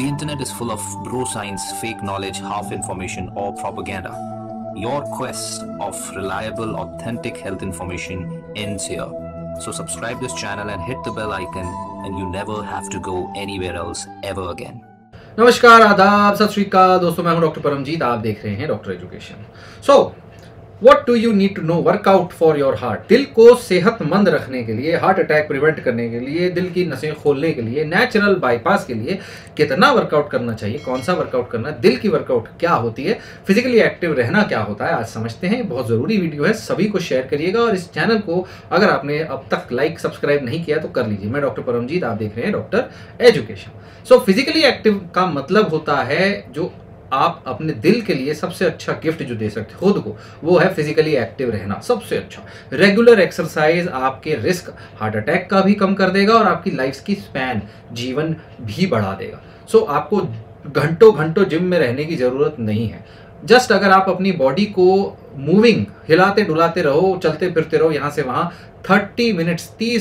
The internet is full of bro science, fake knowledge, half information or propaganda. Your quest of reliable, authentic health information ends here. So subscribe this channel and hit the bell icon and you never have to go anywhere else ever again. नमस्कार, आदाब, सत श्री अकाल दोस्तों, मैं हूं doctor Paramjit, आप देख रहे हैं doctor education. So what do you need to know workout for your heart. दिल को सेहतमंद रखने के लिए, हार्ट अटैक प्रिवेंट करने के लिए, दिल की नसें खोलने के लिए, नेचुरल बाईपास के लिए कितना वर्कआउट करना चाहिए, कौन सा वर्कआउट करना, दिल की वर्कआउट क्या होती है, फिजिकली एक्टिव रहना क्या होता है, आज समझते हैं। बहुत ज़रूरी वीडियो है, सभी को शेयर करिएगा और इस चैनल को अगर आपने अब तक लाइक सब्सक्राइब नहीं किया तो कर लीजिए। मैं डॉक्टर परमजीत, आप देख रहे हैं doctor education. So physically active का मतलब होता है जो आप अपने दिल के लिए सबसे अच्छा गिफ्ट जो दे सकते हो खुद को, वो है फिजिकली एक्टिव रहना। सबसे अच्छा रेगुलर एक्सरसाइज आपके रिस्क हार्ट अटैक का भी कम कर देगा और आपकी लाइफ की स्पैन, जीवन भी बढ़ा देगा। सो आपको घंटों घंटों जिम में रहने की ज़रूरत नहीं है। जस्ट अगर आप अपनी बॉडी को मूविंग, हिलाते डुलाते रहो, चलते फिरते रहो यहाँ से वहाँ 30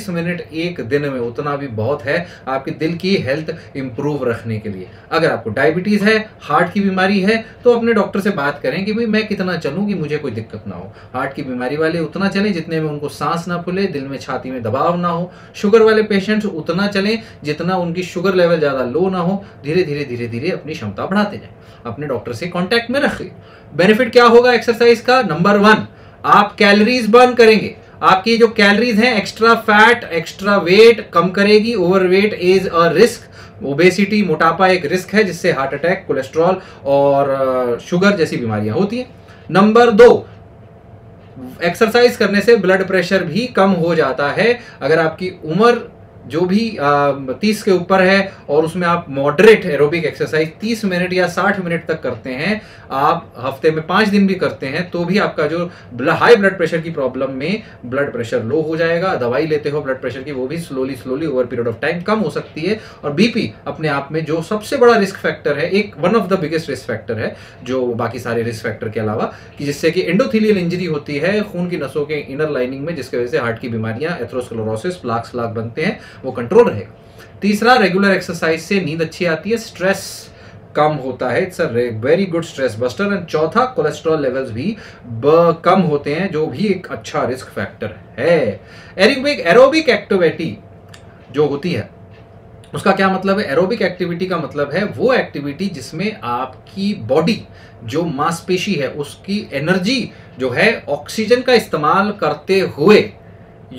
मिनट एक दिन में, उतना भी बहुत है आपके दिल की हेल्थ इंप्रूव रखने के लिए। अगर आपको डायबिटीज़ है, हार्ट की बीमारी है, तो अपने डॉक्टर से बात करें कि भाई मैं कितना चलूँ कि मुझे कोई दिक्कत ना हो। हार्ट की बीमारी वाले उतना चलें जितने में उनको सांस ना फूले, दिल में छाती में दबाव ना हो। शुगर वाले पेशेंट्स उतना चलें जितना उनकी शुगर लेवल ज़्यादा लो ना हो। धीरे धीरे धीरे धीरे अपनी क्षमता बढ़ाते जाएँ, अपने डॉक्टर से कॉन्टैक्ट में रखें। बेनिफिट क्या होगा एक्सरसाइज का? नंबर 1, आप कैलोरीज बर्न करेंगे। आपकी जो कैलोरीज हैं, एक्स्ट्रा फैट, एक्स्ट्रा वेट कम करेगी। Overweight is a risk, obesity, मोटापा एक रिस्क है जिससे हार्ट अटैक, कोलेस्ट्रॉल और शुगर जैसी बीमारियां होती हैं। नंबर 2, एक्सरसाइज करने से ब्लड प्रेशर भी कम हो जाता है। अगर आपकी उम्र जो भी 30 के ऊपर है और उसमें आप मॉडरेट एरोबिक एक्सरसाइज 30 मिनट या 60 मिनट तक करते हैं, आप हफ्ते में 5 दिन भी करते हैं, तो भी आपका जो हाई ब्लड प्रेशर की प्रॉब्लम में ब्लड प्रेशर लो हो जाएगा। दवाई लेते हो ब्लड प्रेशर की, वो भी slowly over period of time कम हो सकती है। और बीपी अपने आप में जो सबसे बड़ा रिस्क फैक्टर है, एक one of the biggest risk factor है, जो बाकी सारे रिस्क फैक्टर के अलावा, कि जिससे कि एंडोथेलियल इंजरी होती है खून की नसों के इनर लाइनिंग में, जिसकी वजह से हार्ट की बीमारियां, एथेरोस्क्लेरोसिस, प्लाक बनते हैं, वो कंट्रोल रहेगा। तीसरा, रेगुलर एक्सरसाइज से नींद अच्छी आती है, स्ट्रेस कम होता है, it's a very good stress buster. And चौथा, कोलेस्ट्रॉल लेवल्स भी कम होते हैं, जो भी एक अच्छा रिस्क फैक्टर है। एरोबिक एक्टिविटी जो होती है, उसका क्या मतलब है? एरोबिक एक्टिविटी का मतलब है वो एक्टिविटी जिसमें आपकी बॉडी जो मांसपेशी है उसकी एनर्जी जो है ऑक्सीजन का इस्तेमाल करते हुए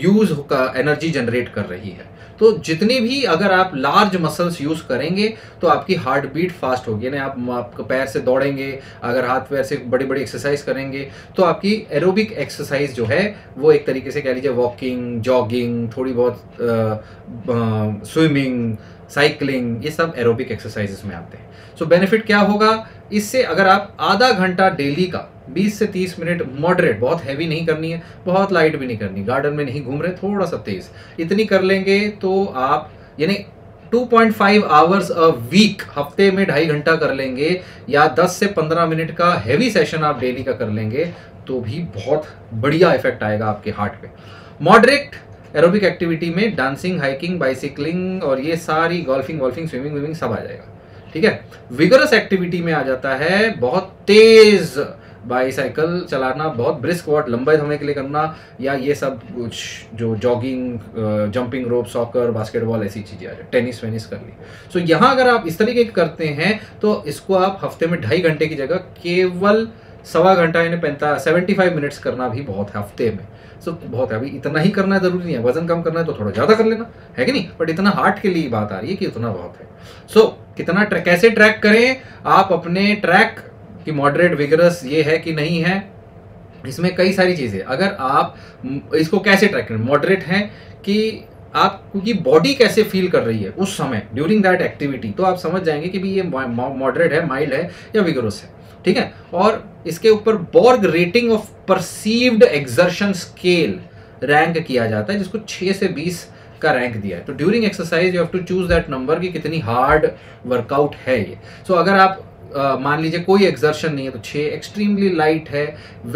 यूज का एनर्जी जनरेट कर रही है। तो जितनी भी अगर आप लार्ज मसल्स यूज़ करेंगे तो आपकी हार्ट बीट फास्ट होगी, यानी आप पैर से दौड़ेंगे, अगर हाथ पैर से बड़ी बड़ी एक्सरसाइज करेंगे, तो आपकी एरोबिक एक्सरसाइज जो है वो एक तरीके से कह लीजिए वॉकिंग, जॉगिंग, थोड़ी बहुत स्विमिंग, साइकिलिंग, ये सब एरोबिक एक्सरसाइजेस में आते हैं। सो बेनिफिट क्या होगा इससे? अगर आप आधा घंटा डेली का 20 से 30 मिनट मॉडरेट, बहुत हैवी नहीं करनी है, बहुत लाइट भी नहीं करनी, गार्डन में नहीं घूम रहे, थोड़ा सा तेज, इतनी कर लेंगे तो आप यानी 2.5 आवर्स अ वीक, हफ्ते में 2.5 घंटा कर लेंगे या 10 से 15 मिनट का हैवी सेशन आप डेली का कर लेंगे तो भी बहुत बढ़िया इफेक्ट आएगा आपके हार्ट पे। मॉडरेट एरोबिक एक्टिविटी में डांसिंग, हाइकिंग, बाइसिकलिंग और ये सारी गोल्फिंग, स्विमिंग सब आ जाएगा। ठीक है, विगरस एक्टिविटी में आ जाता है बहुत तेज बाईसाइकिल चलाना, बहुत ब्रिस्क वॉक लंबे समय के लिए करना, या ये सब कुछ जो jogging, jumping rope, soccer, basketball, ऐसी चीज़ें आ जाए, टेनिस वेनिस कर ली। सो यहाँ अगर आप इस तरीके करते हैं तो इसको आप हफ्ते में 2.5 घंटे की जगह केवल 1.25 घंटा यानी 75 मिनट्स करना भी बहुत है हफ्ते में। सो बहुत है, अभी इतना ही करना ज़रूरी नहीं है। वजन कम करना है तो थोड़ा ज़्यादा कर लेना, है कि नहीं, बट इतना हार्ट के लिए बात आ रही है कि उतना बहुत है। सो कितना कैसे ट्रैक करें आप अपने ट्रैक कि मॉडरेट, विगरस, ये है कि नहीं है, इसमें कई सारी चीज़ें। अगर आप इसको कैसे ट्रैक करें, मॉडरेट हैं कि आपकी बॉडी कैसे फील कर रही है उस समय ड्यूरिंग दैट एक्टिविटी, तो आप समझ जाएंगे कि भी ये मॉडरेट है, माइल्ड है या विगरस है। ठीक है, और इसके ऊपर Borg rating of perceived exertion scale rank किया जाता है, जिसको 6 से 20 का रैंक दिया है। तो during exercise you have to choose that number कि कितनी हार्ड वर्कआउट है ये। सो अगर आप मान लीजिए कोई एक्सर्शन नहीं है तो 6, एक्सट्रीमली लाइट है,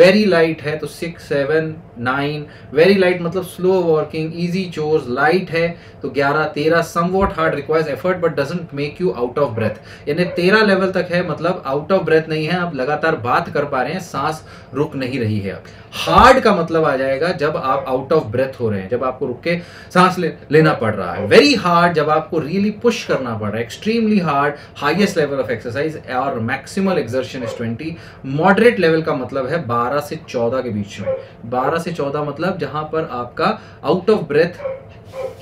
वेरी लाइट है तो 6, 7, 9, वेरी लाइट मतलब slow working, easy chores, light है तो 11, 13, somewhat hard, requires effort but doesn't make you out of breath, यानी 13 लेवल तक है मतलब आउट ऑफ ब्रेथ नहीं है, आप लगातार बात कर पा रहे हैं, सांस रुक नहीं रही है। हार्ड का मतलब आ जाएगा जब आप आउट ऑफ ब्रेथ हो रहे हैं, जब आपको रुक के सांस लेना पड़ रहा है। वेरी हार्ड जब आपको रियली पुश करना पड़ रहा है, extremely hard highest level of exercise और maximal exertion is 20। Moderate level का मतलब है 12 से 14 के बीच में, 12 से 14 मतलब जहां पर आपका आउट ऑफ ब्रेथ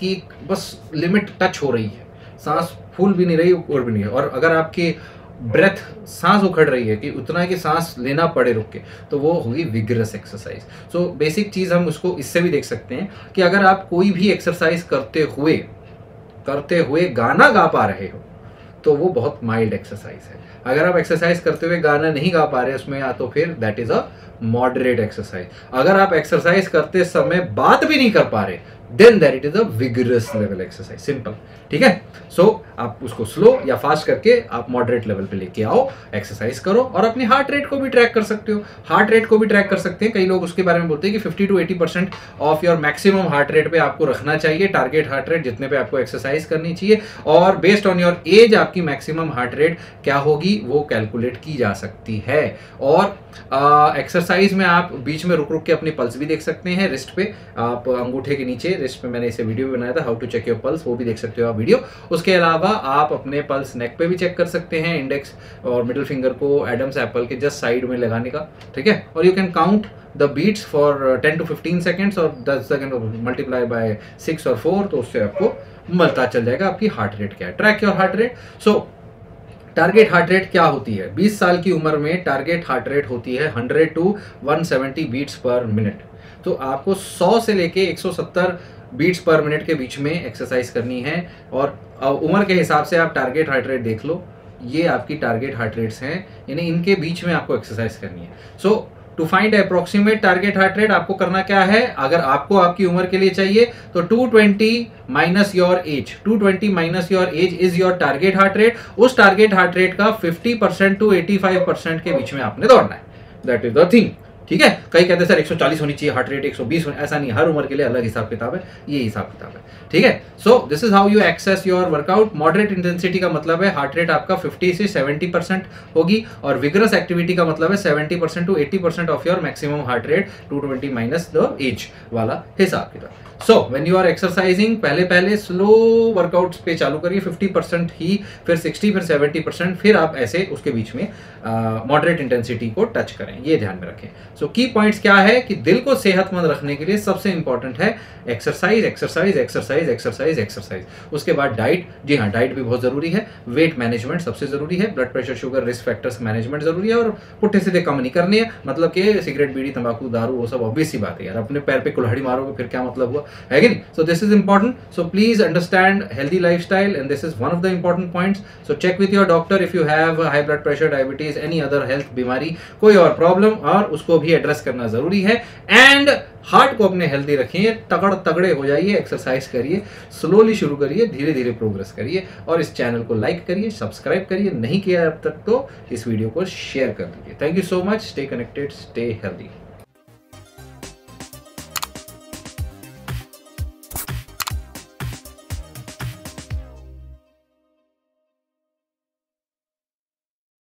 की बस लिमिट टच हो रही है, सांस फूल भी नहीं रही और भी नहीं है, और अगर आपके ब्रेथ सांस उखड़ रही है कि उतना कि सांस लेना पड़े रुक के, तो वो होगी विग्रस एक्सरसाइज। सो बेसिक चीज़ हम उसको इससे भी देख सकते हैं कि अगर आप कोई भी एक्सरसाइज करते हुए गाना गा पा रहे हो तो वो बहुत माइल्ड एक्सरसाइज है। अगर आप एक्सरसाइज करते हुए गाना नहीं गा पा रहे उसमें या तो फिर that is a moderate exercise. अगर आप एक्सरसाइज करते समय बात भी नहीं कर पा रहे then that it is a vigorous level exercise, simple, ठीक है। सो आप उसको स्लो या फास्ट करके आप मॉडरेट लेवल पे लेके आओ, एक्सरसाइज करो और अपने हार्ट रेट को भी ट्रैक कर सकते हो। हार्ट रेट को भी ट्रैक कर सकते हैं, कई लोग उसके बारे में बोलते हैं कि 50 to 80% of your maximum heart rate पे आपको रखना चाहिए, टारगेट हार्ट रेट जितने पे आपको एक्सरसाइज करनी चाहिए, और बेस्ड ऑन योर एज आपकी मैक्सिमम हार्ट रेट क्या होगी वो कैलकुलेट की जा सकती है। और एक्सरसाइज में आप बीच में रुक रुक के अपनी पल्स भी देख सकते हैं, रिस्ट पे आप अंगूठे के नीचे रिस्ट पे मैंने इसे वीडियो भी बनाया था, how to check your pulse, वो भी देख सकते हो आप वीडियो। उसके अलावा आप अपने पल्स नेक पे भी चेक कर सकते हैं, इंडेक्स और मिडिल फिंगर को एडम्स एप्पल के जस्ट साइड में लगाने का, ठीक है। और you can count the beats for 10 to 15 seconds और 10 सेकेंड मल्टीप्लाई बाय 6 और 4, तो उससे आपको मिलता चल जाएगा आपकी हार्ट रेट क्या है। Track your heart rate. So target heart rate क्या होती है? 20 साल की उम्र में टारगेट हार्ट रेट होती है 100 टू 170 बीट्स पर मिनट। तो आपको 100 से लेके 170 बीट्स पर मिनट के बीच में एक्सरसाइज करनी है और उम्र के हिसाब से आप टारगेट हार्ट रेट देख लो, ये आपकी टारगेट हार्ट रेट्स हैं, यानी इनके बीच में आपको एक्सरसाइज करनी है। So to find approximate target heart rate आपको करना क्या है, अगर आपको आपकी उम्र के लिए चाहिए तो 220 minus your age, 220 minus your age is your target heart rate. उस टारगेट हार्ट रेट का 50% टू 85% के बीच में आपने दौड़ना है, दैट इज द थिंग, ठीक है। कई कहते हैं सर 140 होनी चाहिए हार्ट रेट, 120 होनी, ऐसा नहीं, हर उम्र के लिए अलग हिसाब किताब है, ये हिसाब किताब है, ठीक है। So this is how you access your workout. Moderate intensity का मतलब है हार्ट रेट आपका 50 से 70% होगी और विगरस एक्टिविटी का मतलब है 70% to 80% of your maximum heart rate, 220 minus the age वाला हिसाब किताब। So when you are exercising पहले स्लो वर्कआउट पे चालू करिए, 50% ही, फिर 60, फिर 70%, फिर आप ऐसे उसके बीच में मॉडरेट इंटेंसिटी को टच करें, ये ध्यान में रखें। सो की पॉइंट्स क्या है कि दिल को सेहतमंद रखने के लिए सबसे इंपॉर्टेंट है exercise, exercise, exercise, exercise, exercise. उसके बाद डाइट, जी हाँ डाइट भी बहुत जरूरी है, वेट मैनेजमेंट सबसे जरूरी है, blood pressure, sugar, risk factors management जरूरी है, और पुट्ठे सीधे कम नहीं करने हैं, मतलब कि सिगरेट, बीड़ी, तंबाकू, दारू, वो सब ऑब्वियस सी बात है यार, अपने पैर पे कुल्हाड़ी मारोगे फिर क्या मतलब हुआ है कि नहीं। So this is important, so please understand healthy lifestyle and this is one of the important points. So check with your doctor if you have high blood pressure, diabetes, any other health बीमारी, कोई और problem, और उसको भी address करना जरूरी है। And heart को अपने हेल्दी रखिए, तगड़े हो जाइए, एक्सरसाइज करिए, स्लोली शुरू करिए, धीरे धीरे प्रोग्रेस करिए, और इस चैनल को लाइक करिए, सब्सक्राइब करिए, नहीं किया अब तक तो इस वीडियो को शेयर कर दीजिए। Thank you so much, stay connected, stay healthy.